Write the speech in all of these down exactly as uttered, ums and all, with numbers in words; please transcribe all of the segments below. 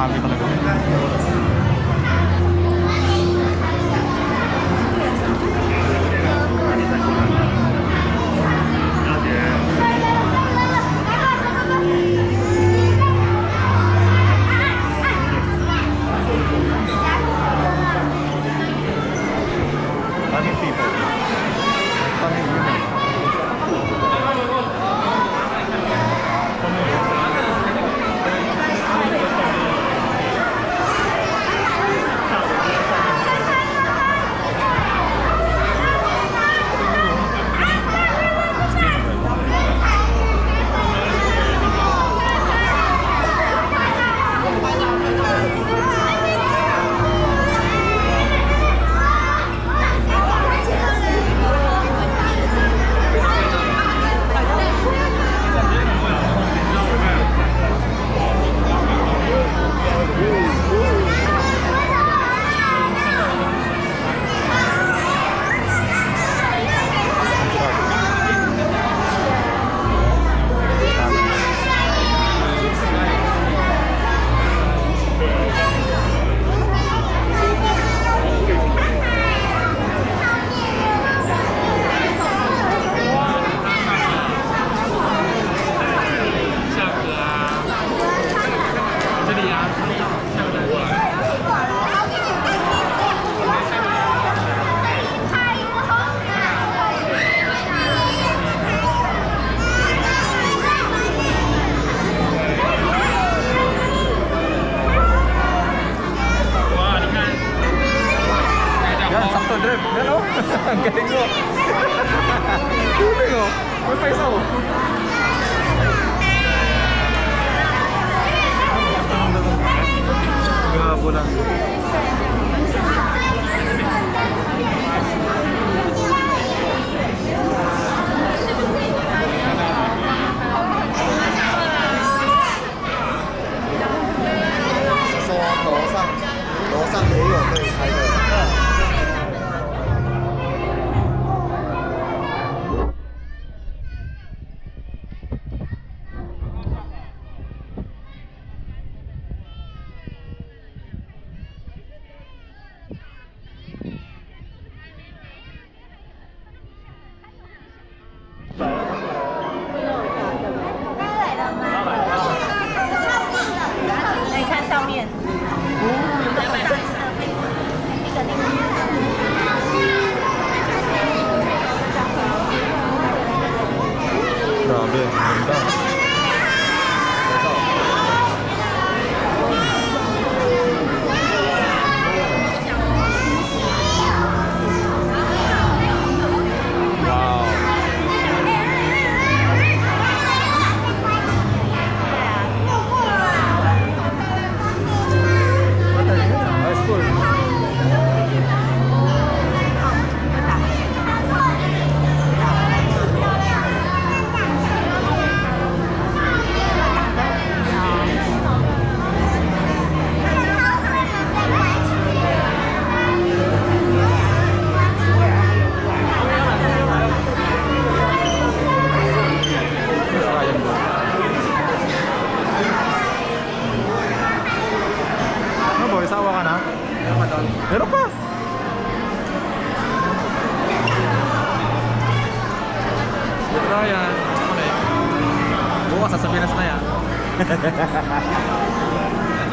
pami talaga. Ang galing mo. Tubig o. May paisa o. Gabo lang. So, dosan.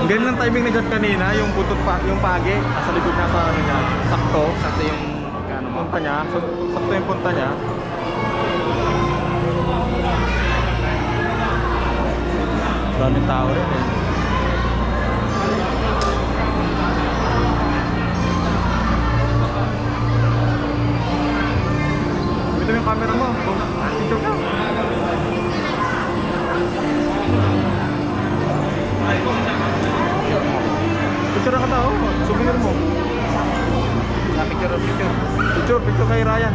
Ganun ang timing na dyan kanina, yung putot pa, yung pagi, nasa likod na sa ano niya, sakto, sakto yung punta niya, sakto yung punta niya. Daming tao rin eh. Dito yung camera mo, picture ka. Picture ka tao, souvenir mo. Picture, picture. Picture, picture kay Ryan.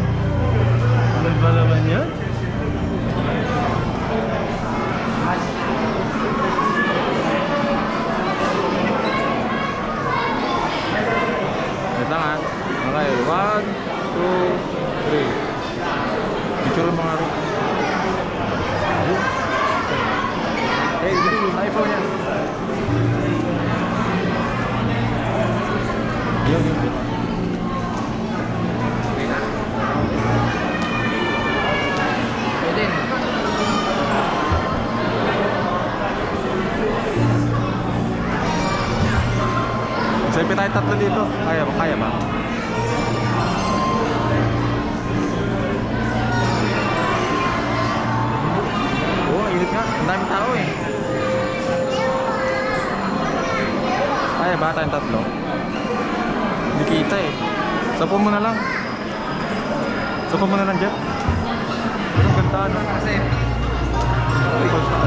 Anong balaban yan? Ito nga. Okay, one, two, three. Picture mga rin. Hey, iPhone yan. Malipit tayo tatlo dito. Kaya ba? Kaya ba? Oo, init nga. Ang daming tao eh. Kaya ba tayong tatlo? Hindi kita eh. Sapo mo na lang. Sapo mo na lang dyan. Ang ganda na kasi. Ay, basta.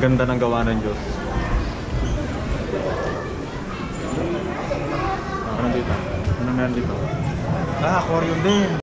Ganda ng gawa ng Diyos. Ano dito? Ano meron dito? Ah, aquarium din!